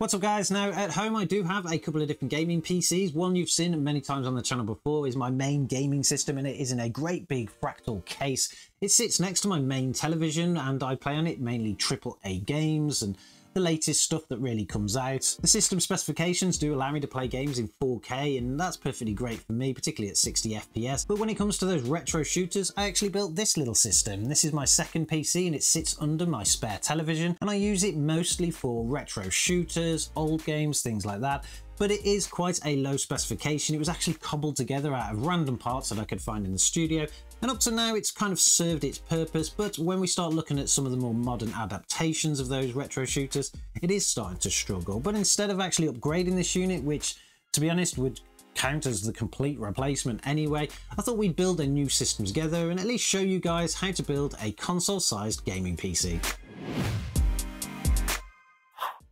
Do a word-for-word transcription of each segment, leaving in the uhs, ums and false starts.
What's up guys? Now at home I do have a couple of different gaming P Cs. One you've seen many times on the channel before is my main gaming system, and it is in a great big Fractal case. It sits next to my main television and I play on it mainly triple A games and the latest stuff that really comes out. The system specifications do allow me to play games in four K, and that's perfectly great for me, particularly at sixty F P S. But when it comes to those retro shooters, I actually built this little system. This is my second P C and it sits under my spare television, and I use it mostly for retro shooters, old games, things like that. But it is quite a low specification. It was actually cobbled together out of random parts that I could find in the studio, and up to now it's kind of served its purpose. But when we start looking at some of the more modern adaptations of those retro shooters, it is starting to struggle. But instead of actually upgrading this unit, which to be honest would count as the complete replacement anyway, I thought we'd build a new system together and at least show you guys how to build a console sized gaming P C.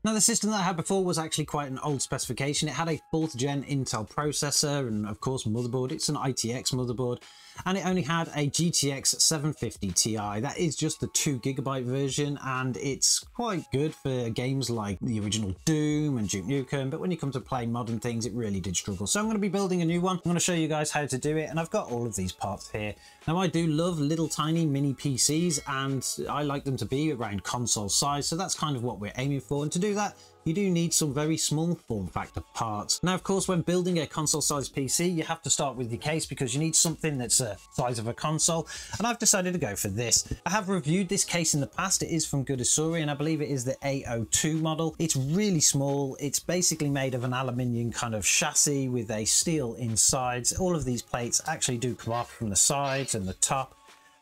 Now the system that I had before was actually quite an old specification. It had a fourth gen Intel processor and of course motherboard. It's an I T X motherboard, and it only had a G T X seven fifty Ti. That is just the two gigabyte version, and it's quite good for games like the original Doom and Duke Nukem, but when you come to play modern things it really did struggle. So I'm going to be building a new one. I'm going to show you guys how to do it, and I've got all of these parts here. Now I do love little tiny mini P Cs, and I like them to be around console size, so that's kind of what we're aiming for. And to do that, you do need some very small form factor parts. Now of course when building a console sized P C you have to start with your case, because you need something that's the size of a console, and I've decided to go for this. I have reviewed this case in the past. It is from Goodisory, and I believe it is the A zero two model. It's really small. It's basically made of an aluminium kind of chassis with a steel inside. All of these plates actually do come off from the sides and the top.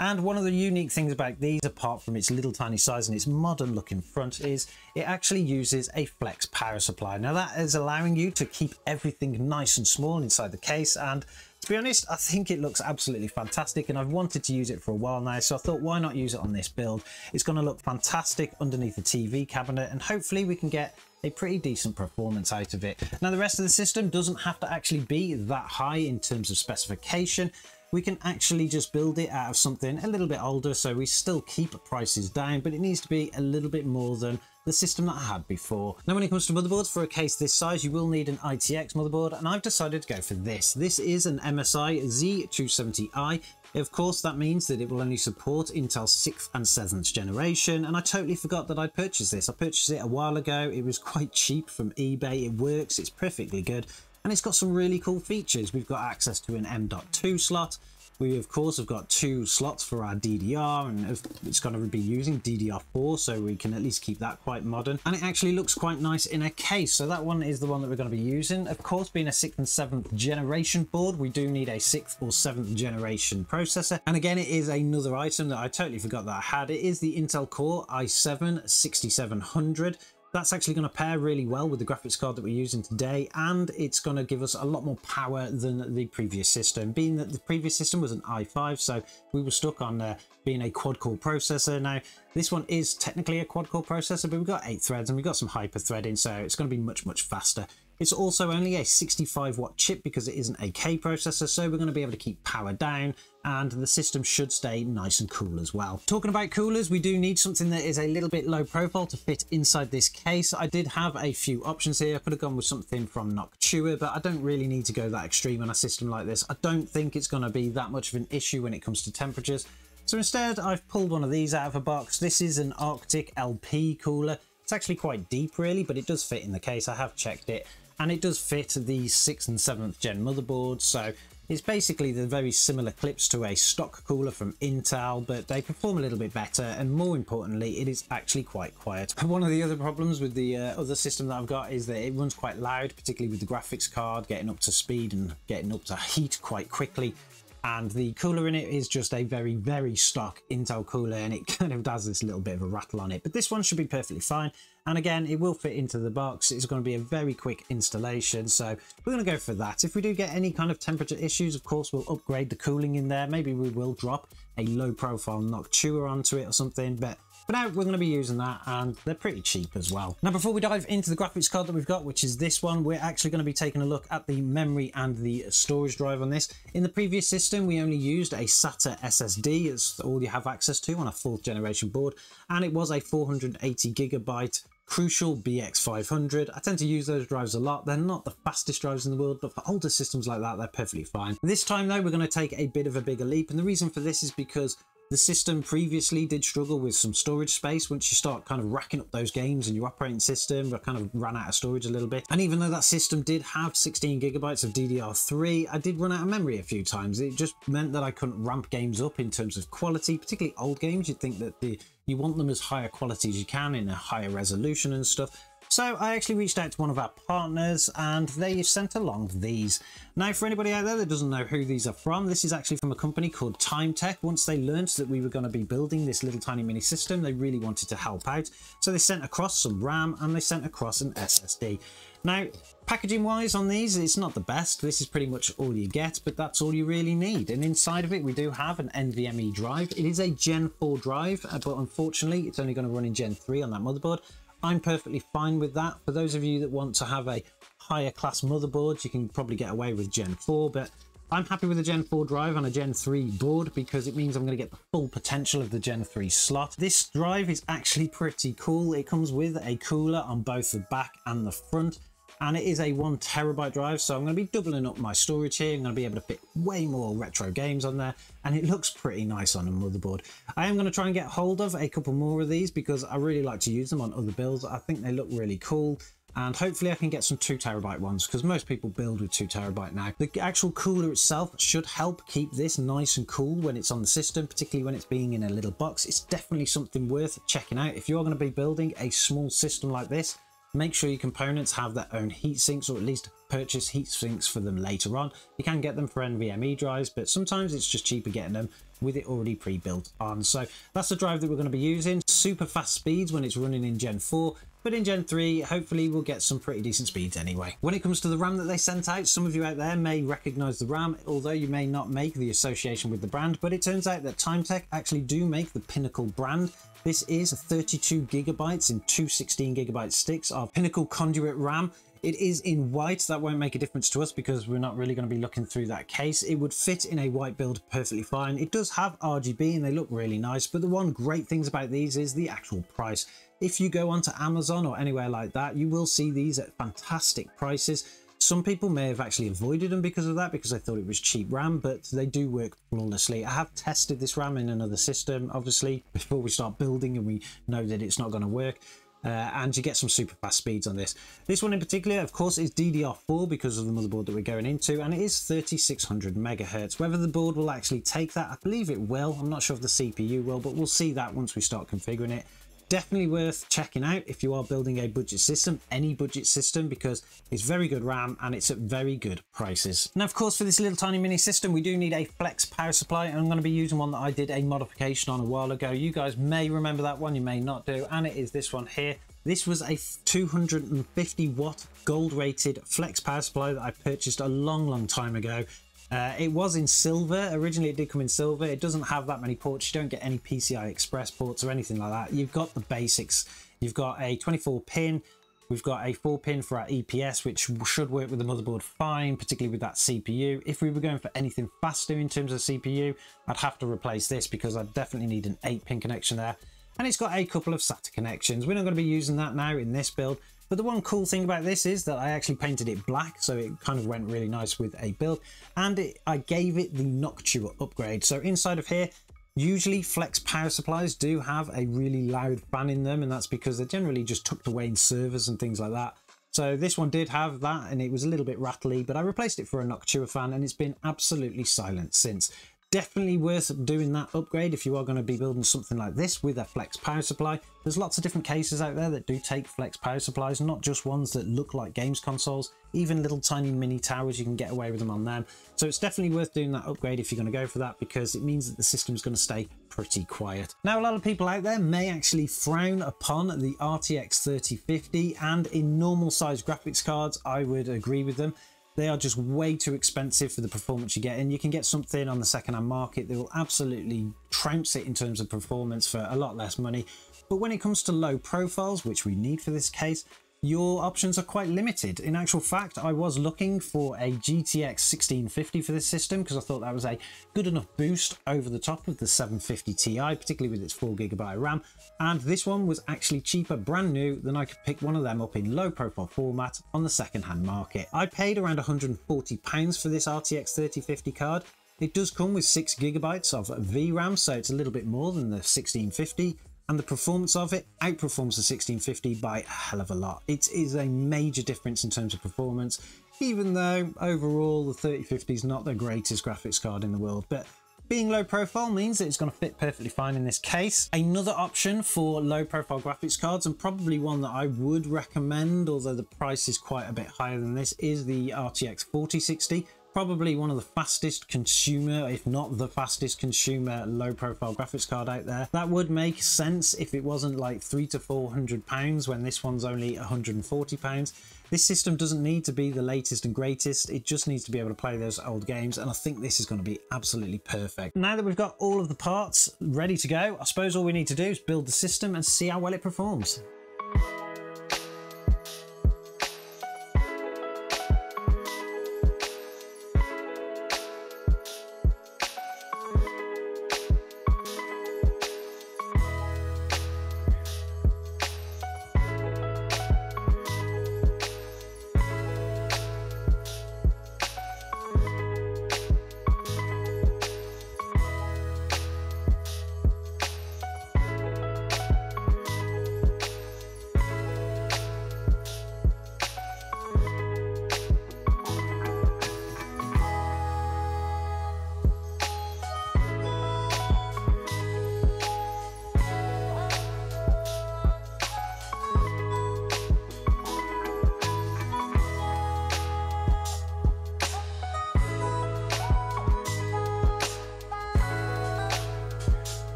And one of the unique things about these, apart from its little tiny size and its modern looking front, is it actually uses a Flex power supply. Now that is allowing you to keep everything nice and small inside the case, and to be honest I think it looks absolutely fantastic, and I've wanted to use it for a while now, so I thought why not use it on this build. It's going to look fantastic underneath the T V cabinet, and hopefully we can get a pretty decent performance out of it. Now the rest of the system doesn't have to actually be that high in terms of specification. We can actually just build it out of something a little bit older, so we still keep prices down, but it needs to be a little bit more than the system that I had before. Now when it comes to motherboards, for a case this size you will need an I T X motherboard, and I've decided to go for this. This is an M S I Z two seventy i. Of course that means that it will only support Intel sixth and seventh generation, and I totally forgot that I purchased this. I purchased it a while ago. It was quite cheap from eBay. It works, it's perfectly good, and it's got some really cool features. We've got access to an M dot two slot. We of course have got two slots for our D D R, and it's going to be using D D R four, so we can at least keep that quite modern. And it actually looks quite nice in a case, so that one is the one that we're going to be using. Of course, being a sixth and seventh generation board, we do need a sixth or seventh generation processor. And again, it is another item that I totally forgot that I had. It is the Intel Core i seven sixty-seven hundred. That's actually going to pair really well with the graphics card that we're using today, and it's going to give us a lot more power than the previous system, being that the previous system was an i five, so we were stuck on uh, being a quad-core processor. Now this one is technically a quad-core processor, but we've got eight threads and we've got some hyper-threading, so it's going to be much much faster. It's also only a sixty-five watt chip because it is an eight K processor, so we're going to be able to keep power down, and the system should stay nice and cool as well. Talking about coolers, we do need something that is a little bit low profile to fit inside this case. I did have a few options here. I could have gone with something from Noctua, but I don't really need to go that extreme on a system like this. I don't think it's going to be that much of an issue when it comes to temperatures. So instead, I've pulled one of these out of a box. This is an Arctic L P cooler. It's actually quite deep really, but it does fit in the case. I have checked it, and it does fit the sixth and seventh gen motherboard, so it's basically the very similar clips to a stock cooler from Intel, but they perform a little bit better, and more importantly it is actually quite quiet. One of the other problems with the uh, other system that I've got is that it runs quite loud, particularly with the graphics card getting up to speed and getting up to heat quite quickly, and the cooler in it is just a very very stock Intel cooler, and it kind of does this little bit of a rattle on it, but this one should be perfectly fine. And again, it will fit into the box. It's going to be a very quick installation, so we're going to go for that. If we do get any kind of temperature issues, of course we'll upgrade the cooling in there. Maybe we will drop a low profile Noctua onto it or something, but for now we're going to be using that, and they're pretty cheap as well. Now before we dive into the graphics card that we've got, which is this one, we're actually going to be taking a look at the memory and the storage drive on this. In the previous system we only used a SATA S S D. It's all you have access to on a fourth generation board, and it was a four hundred eighty gigabyte Crucial B X five hundred. I tend to use those drives a lot. They're not the fastest drives in the world, but for older systems like that, they're perfectly fine. This time though, we're going to take a bit of a bigger leap, and the reason for this is because the system previously did struggle with some storage space. Once you start kind of racking up those games and your operating system kind of ran out of storage a little bit. And even though that system did have sixteen gigabytes of D D R three, I did run out of memory a few times. It just meant that I couldn't ramp games up in terms of quality, particularly old games. You'd think that the, you want them as higher quality as you can in a higher resolution and stuff. So I actually reached out to one of our partners and they sent along these. Now, for anybody out there that doesn't know who these are from, this is actually from a company called Timetec. Once they learned that we were going to be building this little tiny mini system, they really wanted to help out. So they sent across some RAM and they sent across an S S D. Now, packaging wise on these, it's not the best. This is pretty much all you get, but that's all you really need. And inside of it, we do have an N V M E drive. It is a Gen four drive, but unfortunately, it's only going to run in Gen three on that motherboard. I'm perfectly fine with that. For those of you that want to have a higher class motherboard, you can probably get away with Gen four, but I'm happy with a Gen four drive on a Gen three board because it means I'm going to get the full potential of the Gen three slot. This drive is actually pretty cool. It comes with a cooler on both the back and the front, and it is a one terabyte drive, so I'm going to be doubling up my storage here. I'm going to be able to fit way more retro games on there, and it looks pretty nice on a motherboard. I am going to try and get hold of a couple more of these because I really like to use them on other builds. I think they look really cool, and hopefully I can get some two terabyte ones because most people build with two terabyte now. The actual cooler itself should help keep this nice and cool when it's on the system, particularly when it's being in a little box. It's definitely something worth checking out. If you're going to be building a small system like this, make sure your components have their own heat sinks, or at least purchase heat sinks for them later on. You can get them for N V M E drives, but sometimes it's just cheaper getting them with it already pre-built on. So that's the drive that we're going to be using. Super fast speeds when it's running in Gen four, but in Gen three, hopefully we'll get some pretty decent speeds anyway. When it comes to the RAM that they sent out, some of you out there may recognize the RAM, although you may not make the association with the brand, but it turns out that Timetec actually do make the Pinnacle brand. This is thirty-two gigabytes and two sixteen gigabyte sticks of Pinnacle Conduit RAM. It is in white. That won't make a difference to us because we're not really going to be looking through that case. It would fit in a white build perfectly fine. It does have R G B and they look really nice, but the one great things about these is the actual price. If you go onto Amazon or anywhere like that, you will see these at fantastic prices. Some people may have actually avoided them because of that, because they thought it was cheap RAM, but they do work flawlessly. I have tested this RAM in another system, obviously, before we start building and we know that it's not going to work. Uh, and you get some super fast speeds on this. This one in particular, of course, is D D R four because of the motherboard that we're going into, and it is thirty-six hundred megahertz. Whether the board will actually take that, I believe it will. I'm not sure if the C P U will, but we'll see that once we start configuring it. Definitely worth checking out if you are building a budget system, any budget system, because it's very good RAM and it's at very good prices. Now, of course, for this little tiny mini system, we do need a Flex power supply, and I'm going to be using one that I did a modification on a while ago. You guys may remember that one, you may not do, and it is this one here. This was a two hundred fifty watt gold rated Flex power supply that I purchased a long, long time ago. Uh, it was in silver. Originally it did come in silver. It doesn't have that many ports. You don't get any P C I Express ports or anything like that. You've got the basics. You've got a twenty-four pin. We've got a four pin for our E P S, which should work with the motherboard fine, particularly with that C P U. If we were going for anything faster in terms of C P U, I'd have to replace this because I definitely need an eight pin connection there. And it's got a couple of S A T A connections. We're not going to be using that now in this build. But the one cool thing about this is that I actually painted it black, so it kind of went really nice with a build. And it, I gave it the Noctua upgrade. So inside of here, usually Flex power supplies do have a really loud fan in them, and that's because they're generally just tucked away in servers and things like that. So this one did have that, and it was a little bit rattly, but I replaced it for a Noctua fan, and it's been absolutely silent since. Definitely worth doing that upgrade if you are going to be building something like this with a Flex power supply. There's lots of different cases out there that do take Flex power supplies, not just ones that look like games consoles, even little tiny mini towers, you can get away with them on them. So it's definitely worth doing that upgrade if you're going to go for that, because it means that the system's going to stay pretty quiet. Now, a lot of people out there may actually frown upon the R T X thirty fifty, and in normal size graphics cards, I would agree with them. They are just way too expensive for the performance you get, and you can get something on the second-hand market that will absolutely trounce it in terms of performance for a lot less money. But when it comes to low profiles, which we need for this case, your options are quite limited. In actual fact, I was looking for a G T X sixteen fifty for this system because I thought that was a good enough boost over the top of the seven fifty Ti, particularly with its four gigabyte RAM, and this one was actually cheaper brand new than I could pick one of them up in low profile format on the second-hand market. I paid around one hundred and forty pounds for this R T X thirty fifty card. It does come with six gigabytes of V RAM, so it's a little bit more than the sixteen fifty, and the performance of it outperforms the sixteen fifty by a hell of a lot. It is a major difference in terms of performance, even though overall the thirty fifty is not the greatest graphics card in the world, but being low profile means that it's going to fit perfectly fine in this case. Another option for low profile graphics cards, and probably one that I would recommend, although the price is quite a bit higher than this, is the R T X forty sixty. Probably one of the fastest consumer, if not the fastest consumer, low profile graphics card out there. That would make sense if it wasn't like three to four hundred pounds when this one's only one hundred and forty pounds. This system doesn't need to be the latest and greatest, it just needs to be able to play those old games, and I think this is going to be absolutely perfect. Now that we've got all of the parts ready to go, I suppose all we need to do is build the system and see how well it performs.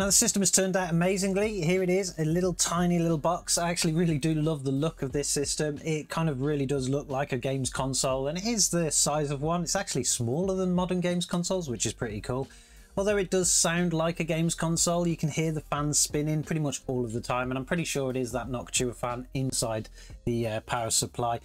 Now the system has turned out amazingly. Here it is, a little tiny little box. I actually really do love the look of this system. It kind of really does look like a games console, and it is the size of one. It's actually smaller than modern games consoles, which is pretty cool. Although it does sound like a games console, you can hear the fans spinning pretty much all of the time, and I'm pretty sure it is that Noctua fan inside the uh, power supply.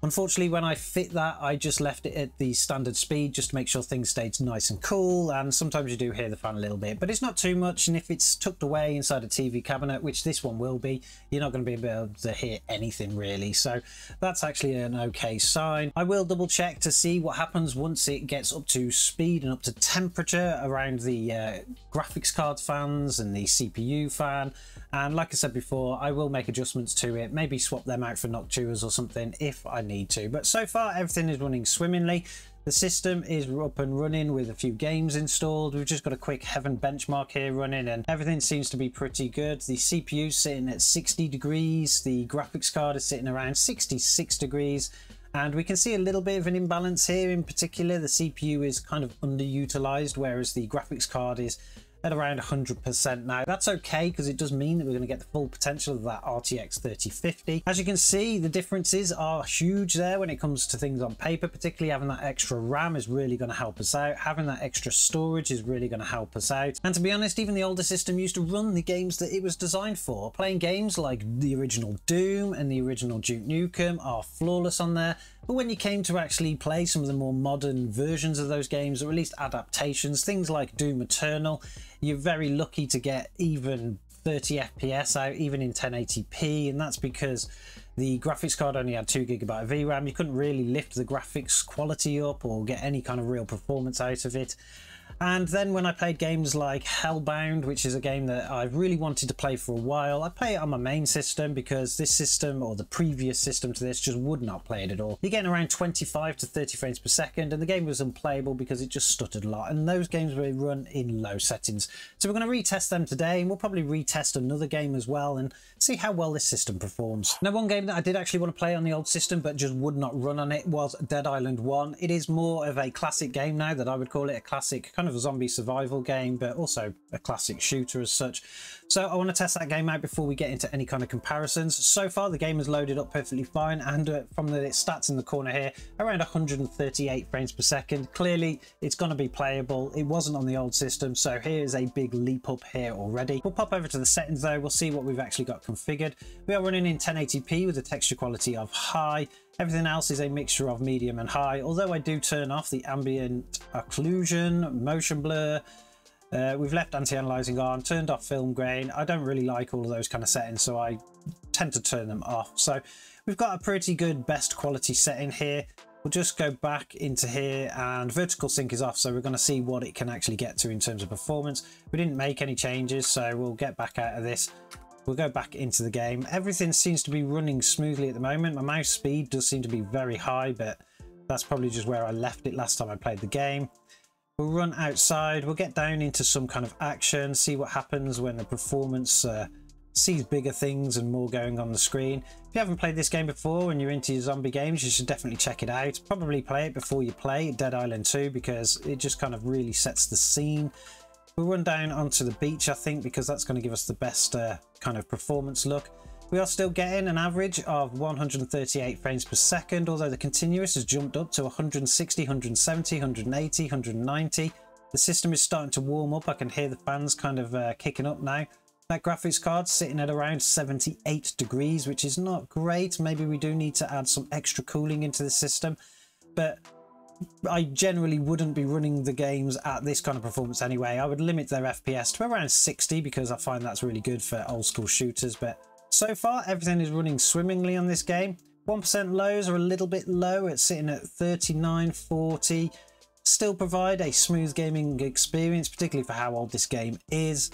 Unfortunately, when I fit that, I just left it at the standard speed just to make sure things stayed nice and cool, and sometimes you do hear the fan a little bit, but it's not too much, and if it's tucked away inside a T V cabinet, which this one will be, you're not going to be able to hear anything really, so that's actually an okay sign. I will double check to see what happens once it gets up to speed and up to temperature around the uh, graphics card fans and the C P U fan, and like I said before, I will make adjustments to it, maybe swap them out for Noctuas or something if I need to, but so far everything is running swimmingly. The system is up and running with a few games installed. We've just got a quick Heaven benchmark here running, and everything seems to be pretty good. The C P U is sitting at sixty degrees, the graphics card is sitting around sixty-six degrees, and we can see a little bit of an imbalance here. In particular, the C P U is kind of underutilized, whereas the graphics card is at around one hundred percent now. That's okay, because it does mean that we're going to get the full potential of that R T X thirty fifty. As you can see, the differences are huge there when it comes to things on paper. Particularly having that extra RAM is really going to help us out. Having that extra storage is really going to help us out. And to be honest, even the older system used to run the games that it was designed for. Playing games like the original Doom and the original Duke Nukem are flawless on there. But when you came to actually play some of the more modern versions of those games, or at least adaptations, things like Doom Eternal, you're very lucky to get even thirty F P S out, even in ten eighty p, and that's because the graphics card only had two gigabyte of V RAM. You couldn't really lift the graphics quality up or get any kind of real performance out of it. And then when I played games like Hellbound, which is a game that I've really wanted to play for a while, I play it on my main system because this system, or the previous system to this, just would not play it at all. You're getting around twenty-five to thirty frames per second, and the game was unplayable because it just stuttered a lot, and those games were run in low settings. So we're going to retest them today, and we'll probably retest another game as well and see how well this system performs. Now, one game that I did actually want to play on the old system but just would not run on it was Dead Island one. It is more of a classic game now, that I would call it a classic kind of a zombie survival game, but also a classic shooter as such. So I want to test that game out before we get into any kind of comparisons. So far the game has loaded up perfectly fine, and uh, from the stats in the corner here, around one hundred thirty-eight frames per second. Clearly it's going to be playable. It wasn't on the old system, so here's a big leap up here already. We'll pop over to the settings though, we'll see what we've actually got configured. We are running in ten eighty p with a texture quality of high. Everything else is a mixture of medium and high, although I do turn off the ambient occlusion, motion blur. Uh, we've left anti-aliasing on, turned off film grain. I don't really like all of those kind of settings, so I tend to turn them off. So we've got a pretty good best quality setting here. We'll just go back into here, and vertical sync is off, so we're going to see what it can actually get to in terms of performance. We didn't make any changes, so we'll get back out of this. We'll go back into the game. Everything seems to be running smoothly at the moment. My mouse speed does seem to be very high, but that's probably just where I left it last time I played the game. We'll run outside. We'll get down into some kind of action, see what happens when the performance uh, sees bigger things and more going on the screen. If you haven't played this game before and you're into your zombie games, you should definitely check it out. Probably play it before you play Dead Island two, because it just kind of really sets the scene. We'll run down onto the beach, I think, because that's going to give us the best uh, kind of performance look. We are still getting an average of one hundred thirty-eight frames per second, although the continuous has jumped up to one hundred sixty, one hundred seventy, one hundred eighty, one hundred ninety. The system is starting to warm up. I can hear the fans kind of uh, kicking up now. That graphics card sitting at around seventy-eight degrees, which is not great. Maybe we do need to add some extra cooling into the system, but I generally wouldn't be running the games at this kind of performance anyway. I would limit their F P S to around sixty, because I find that's really good for old school shooters. But so far everything is running swimmingly on this game. one percent lows are a little bit low. It's sitting at thirty-nine, forty. Still provide a smooth gaming experience, particularly for how old this game is.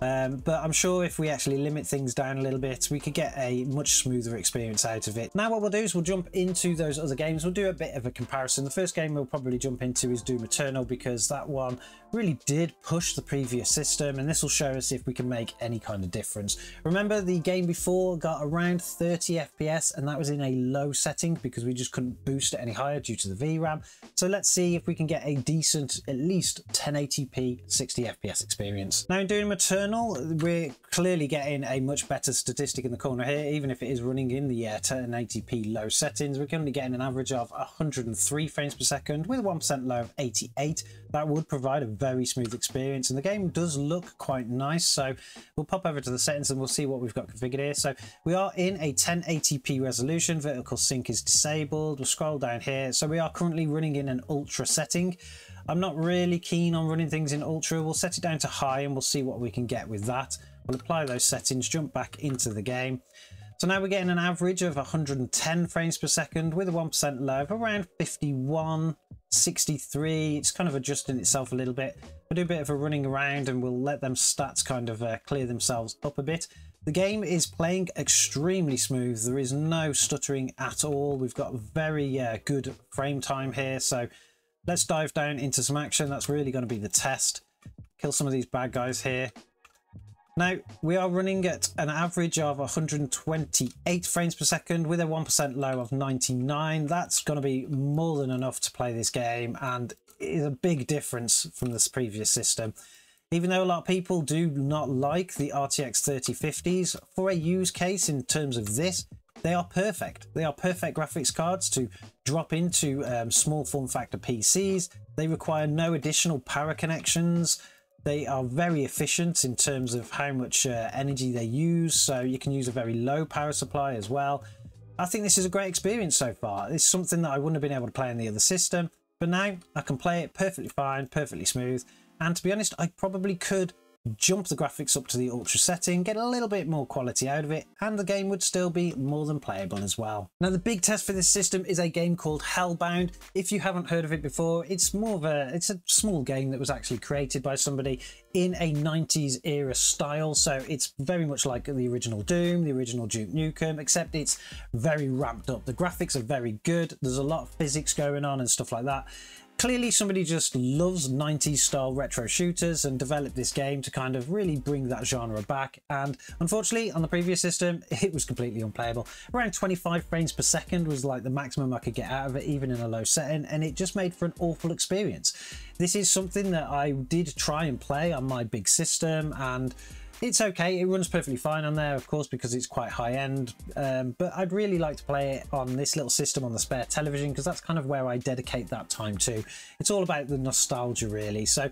Um, but I'm sure if we actually limit things down a little bit, we could get a much smoother experience out of it. Now what we'll do is we'll jump into those other games. We'll do a bit of a comparison. The first game we'll probably jump into is Doom Eternal, because that one really did push the previous system, and this will show us if we can make any kind of difference. Remember, the game before got around thirty F P S, and that was in a low setting because we just couldn't boost it any higher due to the V RAM. So let's see if we can get a decent, at least ten eighty p sixty F P S experience. Now in Doom Eternal, we're clearly getting a much better statistic in the corner here. Even if it is running in the uh, ten eighty p low settings, we're currently getting an average of one hundred three frames per second with a one percent low of eighty-eight. That would provide a very smooth experience, and the game does look quite nice. So we'll pop over to the settings and we'll see what we've got configured here. So we are in a ten eighty p resolution. Vertical sync is disabled. We'll scroll down here. So we are currently running in an ultra setting. I'm not really keen on running things in ultra. We'll set it down to high and we'll see what we can get with that. We'll apply those settings, jump back into the game. So now we're getting an average of one hundred ten frames per second with a one percent low of around fifty-one, sixty-three. It's kind of adjusting itself a little bit. We'll do a bit of a running around and we'll let them stats kind of uh, clear themselves up a bit. The game is playing extremely smooth. There is no stuttering at all. We've got very uh, good frame time here. So let's dive down into some action. That's really going to be the test. Kill some of these bad guys here. Now, we are running at an average of one hundred twenty-eight frames per second with a one percent low of ninety-nine. That's going to be more than enough to play this game, and it is a big difference from this previous system. Even though a lot of people do not like the R T X thirty fifties, for a use case in terms of this, they are perfect. They are perfect graphics cards to drop into um, small form factor P Cs. They require no additional power connections. They are very efficient in terms of how much uh, energy they use, so you can use a very low power supply as well. I think this is a great experience so far. It's something that I wouldn't have been able to play on the other system, but now I can play it perfectly fine, perfectly smooth. And to be honest, I probably could jump the graphics up to the ultra setting, get a little bit more quality out of it, and the game would still be more than playable as well. Now, the big test for this system is a game called Hellbound. If you haven't heard of it before, it's more of a it's a small game that was actually created by somebody in a nineties era style, so it's very much like the original Doom, the original Duke Nukem, except it's very ramped up. The graphics are very good, there's a lot of physics going on and stuff like that. Clearly somebody just loves nineties style retro shooters and developed this game to kind of really bring that genre back, and unfortunately on the previous system it was completely unplayable. Around twenty-five frames per second was like the maximum I could get out of it, even in a low setting, and it just made for an awful experience. This is something that I did try and play on my big system, and it's okay, it runs perfectly fine on there, of course, because it's quite high-end, um, but I'd really like to play it on this little system on the spare television, because that's kind of where I dedicate that time to. It's all about the nostalgia, really. So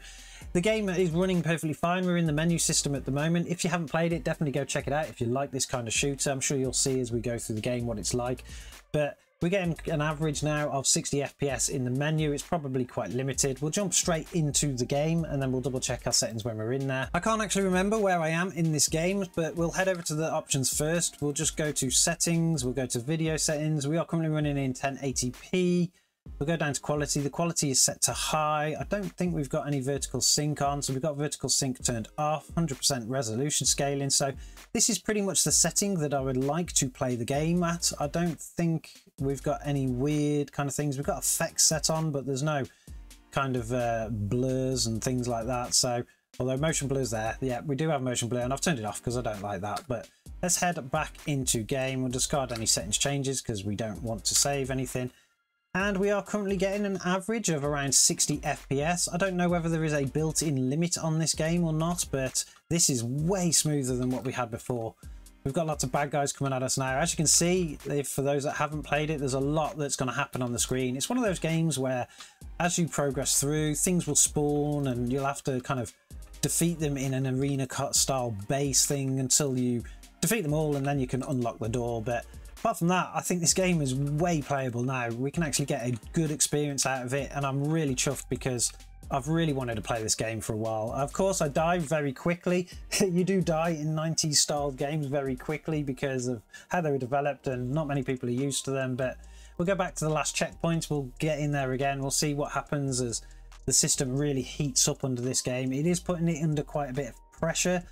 the game is running perfectly fine. We're in the menu system at the moment. If you haven't played it, definitely go check it out. If you like this kind of shooter, I'm sure you'll see as we go through the game what it's like. But we're getting an average now of sixty F P S in the menu. It's probably quite limited. We'll jump straight into the game and then we'll double check our settings when we're in there. I can't actually remember where I am in this game, but we'll head over to the options first. We'll just go to settings. We'll go to video settings. We are currently running in ten eighty p. We'll go down to quality. The quality is set to high. I don't think we've got any vertical sync on, so we've got vertical sync turned off, one hundred percent resolution scaling. So this is pretty much the setting that I would like to play the game at. I don't think we've got any weird kind of things. We've got effects set on, but there's no kind of uh, blurs and things like that. So although motion blur's there, yeah, we do have motion blur, and I've turned it off because I don't like that. But let's head back into game. We'll discard any settings changes because we don't want to save anything. And we are currently getting an average of around sixty F P S. I don't know whether there is a built-in limit on this game or not, but this is way smoother than what we had before. We've got lots of bad guys coming at us now. As you can see, if for those that haven't played it, there's a lot that's going to happen on the screen. It's one of those games where as you progress through, things will spawn and you'll have to kind of defeat them in an arena cut style base thing until you defeat them all, and then you can unlock the door. But apart from that, I think this game is way playable now. We can actually get a good experience out of it, and I'm really chuffed because I've really wanted to play this game for a while. Of course, I die very quickly. You do die in nineties style games very quickly because of how they were developed, and not many people are used to them. But we'll go back to the last checkpoint. We'll get in there again. We'll see what happens as the system really heats up under this game. It is putting it under quite a bit of pressure.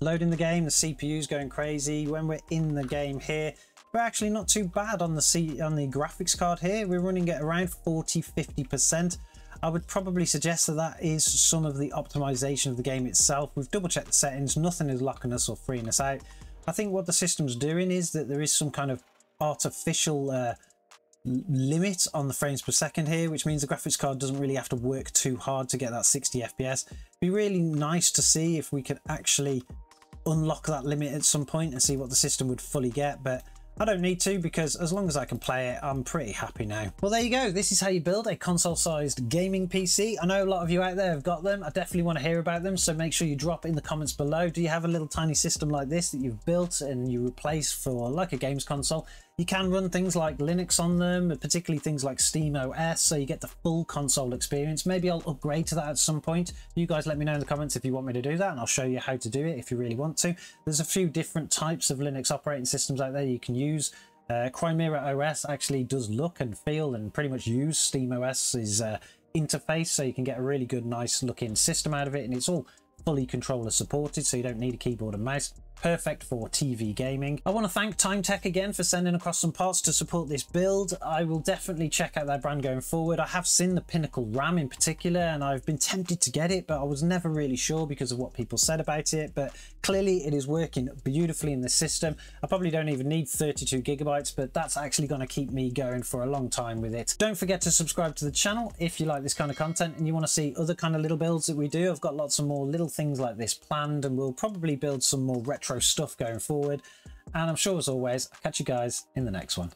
Loading the game, the C P U's going crazy. When we're in the game here, we're actually not too bad on the C on the graphics card here. We're running at around forty to fifty percent. I would probably suggest that that is some of the optimization of the game itself. We've double checked the settings. Nothing is locking us or freeing us out. I think what the system's doing is that there is some kind of artificial uh, limit on the frames per second here, which means the graphics card doesn't really have to work too hard to get that sixty F P S. It'd be really nice to see if we could actually unlock that limit at some point and see what the system would fully get, but I don't need to, because as long as I can play it, I'm pretty happy now. Well, there you go. This is how you build a console-sized gaming P C. I know a lot of you out there have got them. I definitely want to hear about them, so make sure you drop in the comments below. Do you have a little tiny system like this that you've built and you replace for like a games console? You can run things like Linux on them, particularly things like SteamOS, so you get the full console experience. Maybe I'll upgrade to that at some point. You guys let me know in the comments if you want me to do that, and I'll show you how to do it if you really want to. There's a few different types of Linux operating systems out there you can use. Uh, Chimera O S actually does look and feel and pretty much use SteamOS's uh, interface, so you can get a really good, nice looking system out of it, and it's all fully controller supported, so you don't need a keyboard and mouse. perfect for T V gaming. I want to thank Timetec again for sending across some parts to support this build. I will definitely check out their brand going forward. I have seen the Pinnacle RAM in particular, and I've been tempted to get it, but I was never really sure because of what people said about it. But clearly it is working beautifully in the system. I probably don't even need thirty-two gigabytes, but that's actually going to keep me going for a long time with it. Don't forget to subscribe to the channel if you like this kind of content and you want to see other kind of little builds that we do. I've got lots of more little things like this planned, and we'll probably build some more retro stuff going forward. And I'm sure, as always, I'll catch you guys in the next one.